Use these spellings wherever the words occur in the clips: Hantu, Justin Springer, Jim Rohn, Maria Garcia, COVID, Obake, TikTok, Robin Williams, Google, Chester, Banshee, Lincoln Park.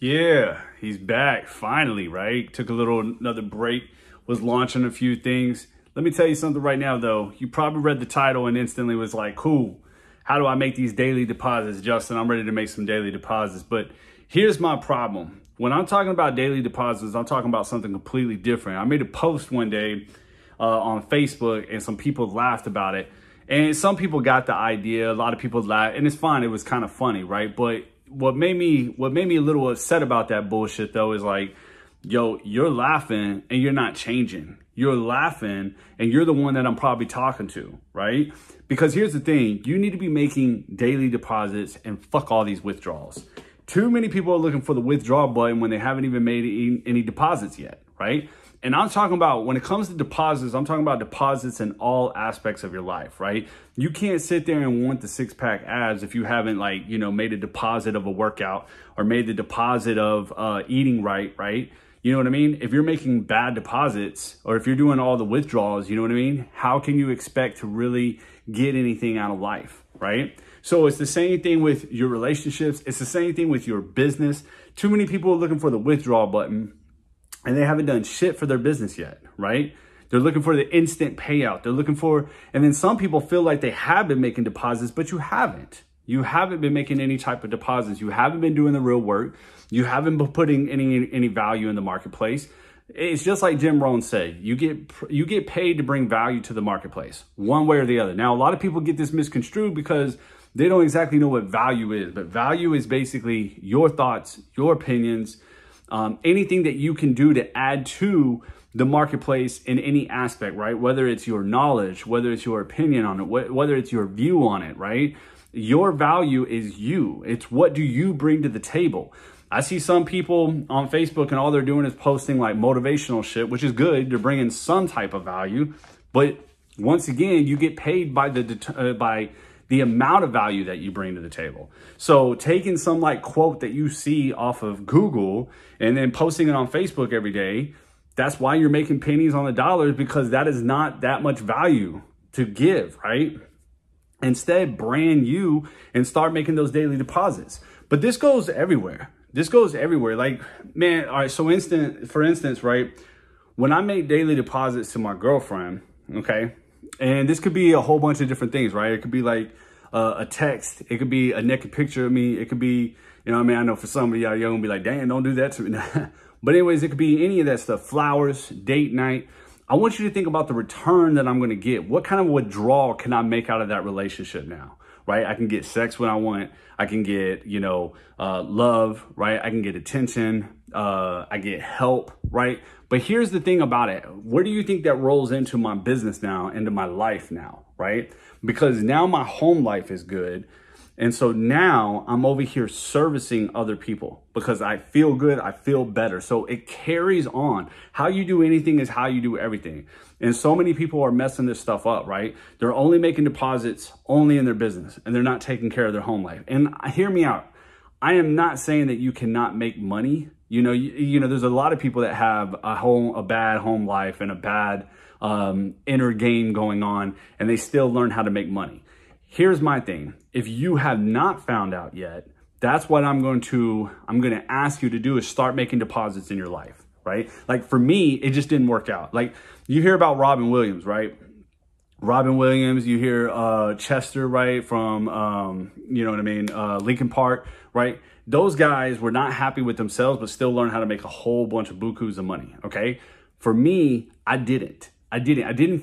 Yeah, he's back finally, right? Took a little another break, was launching a few things. Let me tell you something right now, though. You probably read the title and instantly was like, cool, how do I make these daily deposits? Justin, I'm ready to make some daily deposits. But here's my problem. When I'm talking about daily deposits, I'm talking about something completely different. I made a post one day on Facebook and some people laughed about it. And some people got the idea. A lot of people laughed, and it's fine. It was kind of funny, right? But what made me a little upset about that bullshit, though, is like, yo, you're laughing and you're not changing. You're laughing and you're the one that I'm probably talking to, right? Because here's the thing. You need to be making daily deposits and fuck all these withdrawals. Too many people are looking for the withdrawal button when they haven't even made any deposits yet, right? And I'm talking about, when it comes to deposits, I'm talking about deposits in all aspects of your life, right? You can't sit there and want the six-pack abs if you haven't, like, you know, made a deposit of a workout or made the deposit of eating right, right? You know what I mean? If you're making bad deposits or if you're doing all the withdrawals, you know what I mean? How can you expect to really get anything out of life, right? So it's the same thing with your relationships. It's the same thing with your business. Too many people are looking for the withdrawal button, and they haven't done shit for their business yet, right? They're looking for the instant payout. They're looking for, and then some people feel like they have been making deposits, but you haven't. You haven't been making any type of deposits. You haven't been doing the real work. You haven't been putting any value in the marketplace. It's just like Jim Rohn said, you get paid to bring value to the marketplace, one way or the other. Now, a lot of people get this misconstrued because they don't exactly know what value is, but value is basically your thoughts, your opinions, anything that you can do to add to the marketplace in any aspect, right? Whether it's your knowledge, whether it's your opinion on it, whether it's your view on it, right? Your value is you. It's what do you bring to the table? I see some people on Facebook and all they're doing is posting like motivational shit, which is good. They're bringing some type of value. But once again, you get paid by the amount of value that you bring to the table. So taking some like quote that you see off of Google and then posting it on Facebook every day, that's why you're making pennies on the dollars, because that is not that much value to give, right? Instead, brand you and start making those daily deposits. But this goes everywhere. This goes everywhere. Like, man, all right, so for instance, right, when I make daily deposits to my girlfriend, okay, and this could be a whole bunch of different things, right? It could be like a text. It could be a naked picture of me. It could be, you know what I mean? I know for some of y'all, you're going to be like, damn, don't do that to me. But anyways, it could be any of that stuff. Flowers, date night. I want you to think about the return that I'm going to get. What kind of withdrawal can I make out of that relationship now, right? I can get sex when I want. I can get, you know, love, right? I can get attention. I get help, right? But here's the thing about it. Where do you think that rolls into my business now, into my life now, right? Because now my home life is good. And so now I'm over here servicing other people because I feel good. I feel better. So it carries on. How you do anything is how you do everything. And so many people are messing this stuff up, right? They're only making deposits only in their business and they're not taking care of their home life. And hear me out. I am not saying that you cannot make money. You know, there's a lot of people that have a bad home life and a bad inner game going on, and they still learn how to make money. Here's my thing. If you have not found out yet, that's what I'm going to ask you to do is start making deposits in your life, right? Like for me, it just didn't work out. Like you hear about Robin Williams, right? Robin Williams, you hear Chester, right? From, you know what I mean? Lincoln Park, right? Those guys were not happy with themselves, but still learned how to make a whole bunch of bukus of money, okay? For me, I didn't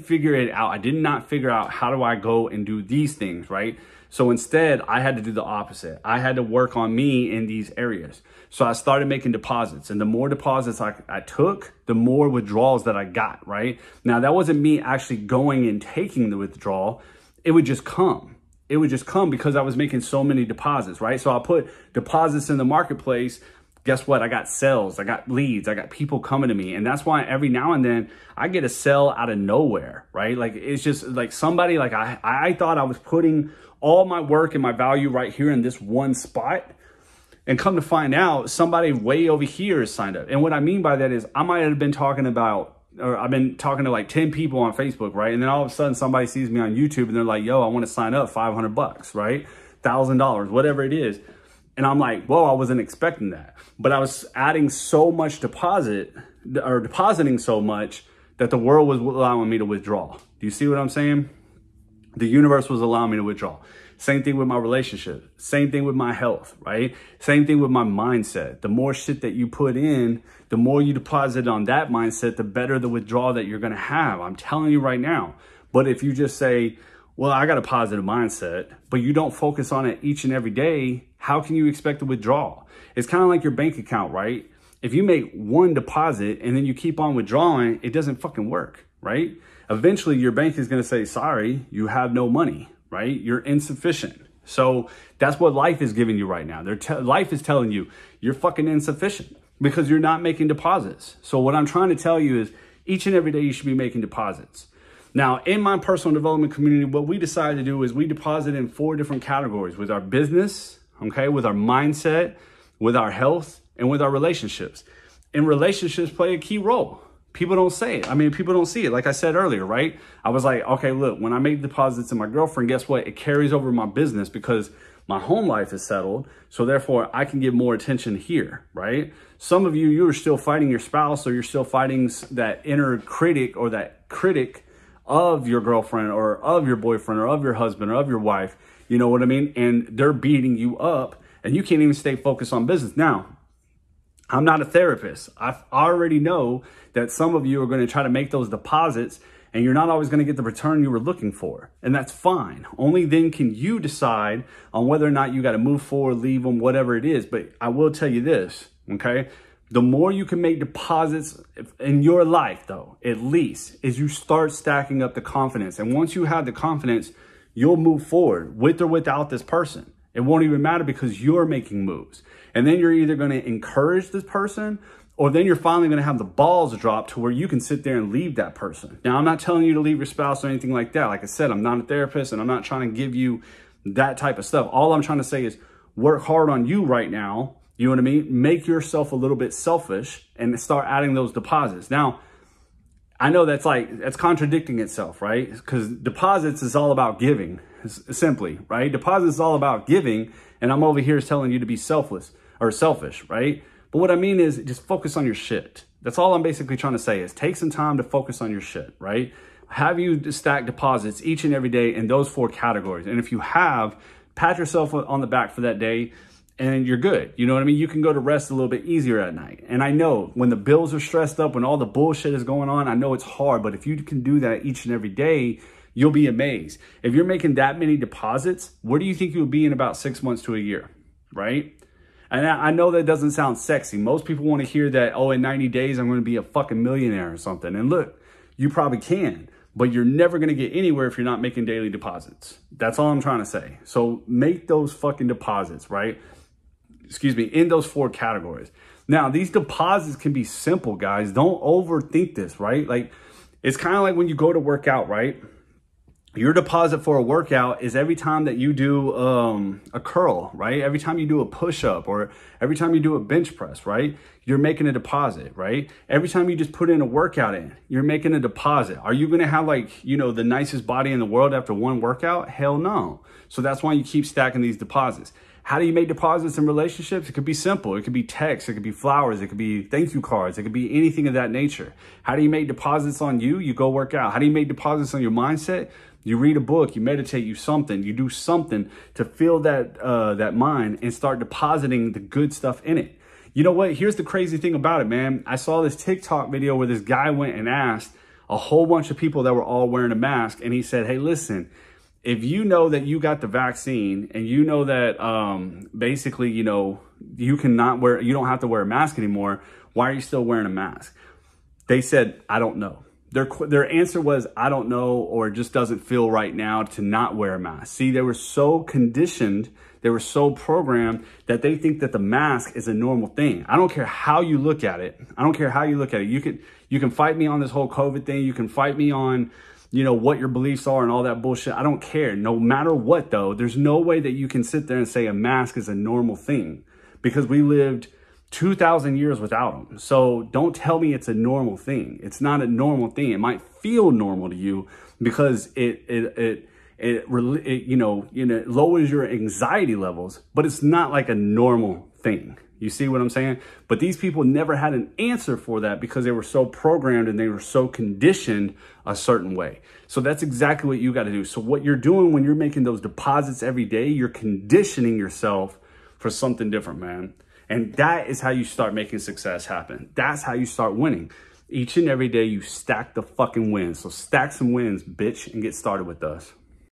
figure it out. I did not figure out how do I go and do these things, right? So instead, I had to do the opposite. I had to work on me in these areas. So I started making deposits. And the more deposits I took, the more withdrawals that I got, right? Now, that wasn't me actually going and taking the withdrawal. It would just come. It would just come because I was making so many deposits, right? So I put deposits in the marketplace. Guess what? I got sales. I got leads. I got people coming to me. And that's why every now and then I get a sell out of nowhere, right? Like it's just like somebody like I thought I was putting all my work and my value right here in this one spot. And come to find out somebody way over here is signed up. And what I mean by that is I might have been talking about, or I've been talking to like 10 people on Facebook, right? And then all of a sudden somebody sees me on YouTube and they're like, yo, I want to sign up $500, right? $1,000, whatever it is. And I'm like, whoa, I wasn't expecting that. But I was adding so much depositing so much that the world was allowing me to withdraw. Do you see what I'm saying? The universe was allowing me to withdraw. Same thing with my relationship. Same thing with my health, right? Same thing with my mindset. The more shit that you put in, the more you deposit on that mindset, the better the withdrawal that you're going to have. I'm telling you right now. But if you just say, well, I got a positive mindset, but you don't focus on it each and every day, how can you expect to withdraw? It's kind of like your bank account, right? If you make one deposit and then you keep on withdrawing, it doesn't fucking work, right? Eventually, your bank is going to say, sorry, you have no money, right? You're insufficient. So that's what life is giving you right now. Life is telling you you're fucking insufficient because you're not making deposits. So what I'm trying to tell you is each and every day you should be making deposits. Now, in my personal development community, what we decided to do is we deposit in 4 different categories: with our business, okay, with our mindset, with our health, and with our relationships. And relationships play a key role. People don't say it. I mean, people don't see it. Like I said earlier, right? I was like, okay, look, when I make deposits in my girlfriend, guess what? It carries over my business because my home life is settled. So therefore, I can give more attention here, right? Some of you, you are still fighting your spouse, or you're still fighting that inner critic, or that critic of your girlfriend, or of your boyfriend, or of your husband, or of your wife. You know what I mean? And they're beating you up and you can't even stay focused on business. Now, I'm not a therapist. I already know that some of you are going to try to make those deposits and you're not always going to get the return you were looking for. And that's fine. Only then can you decide on whether or not you got to move forward, leave them, whatever it is. But I will tell you this, okay? The more you can make deposits in your life, though, at least, is you start stacking up the confidence. And once you have the confidence, you'll move forward with or without this person. It won't even matter because you're making moves. And then you're either going to encourage this person, or then you're finally going to have the balls drop to where you can sit there and leave that person. Now, I'm not telling you to leave your spouse or anything like that. Like I said, I'm not a therapist and I'm not trying to give you that type of stuff. All I'm trying to say is work hard on you right now. You know what I mean? Make yourself a little bit selfish and start adding those deposits. Now, I know that's like, that's contradicting itself, right? Because deposits is all about giving, simply, right? Deposits is all about giving, and I'm over here telling you to be selfless or selfish, right? But what I mean is just focus on your shit. That's all I'm basically trying to say is take some time to focus on your shit, right? Have you stack deposits each and every day in those 4 categories. And if you have, pat yourself on the back for that day, and you're good. You know what I mean? You can go to rest a little bit easier at night. And I know when the bills are stressed up, when all the bullshit is going on, I know it's hard, but if you can do that each and every day, you'll be amazed. If you're making that many deposits, where do you think you'll be in about 6 months to a year, right? And I know that doesn't sound sexy. Most people want to hear that, oh, in 90 days, I'm going to be a fucking millionaire or something. And look, you probably can, but you're never going to get anywhere if you're not making daily deposits. That's all I'm trying to say. So make those fucking deposits, right? Excuse me, in those 4 categories. Now, these deposits can be simple, guys. Don't overthink this, right? Like, it's kind of like when you go to work out, right? Your deposit for a workout is every time that you do a curl, right? Every time you do a push-up, or every time you do a bench press, right? You're making a deposit, right? Every time you just put in a workout in, you're making a deposit. Are you going to have, like, you know, the nicest body in the world after one workout? Hell no. So that's why you keep stacking these deposits. How do you make deposits in relationships? It could be simple. It could be text. It could be flowers. It could be thank you cards. It could be anything of that nature. How do you make deposits on you? You go work out. How do you make deposits on your mindset? You read a book. You meditate. You something. You do something to fill that that mind and start depositing the good stuff in it. You know what? Here's the crazy thing about it, man. I saw this TikTok video where this guy went and asked a whole bunch of people that were all wearing a mask. And he said, hey, listen, if you know that you got the vaccine and you know that basically, you know, you don't have to wear a mask anymore, why are you still wearing a mask? They said, I don't know. Their answer was, I don't know, or it just doesn't feel right now to not wear a mask. See, they were so conditioned, they were so programmed that they think that the mask is a normal thing. I don't care how you look at it. I don't care how you look at it. You can fight me on this whole COVID thing. You can fight me on, you know, what your beliefs are and all that bullshit. I don't care. No matter what, though, there's no way that you can sit there and say a mask is a normal thing, because we lived 2,000 years without them. So don't tell me it's a normal thing. It's not a normal thing. It might feel normal to you because it It you know, lowers your anxiety levels, but it's not like a normal thing. You see what I'm saying? But these people never had an answer for that because they were so programmed and they were so conditioned a certain way. So that's exactly what you got to do. So what you're doing when you're making those deposits every day, you're conditioning yourself for something different, man. And that is how you start making success happen. That's how you start winning. Each and every day you stack the fucking wins. So stack some wins, bitch, and get started with us.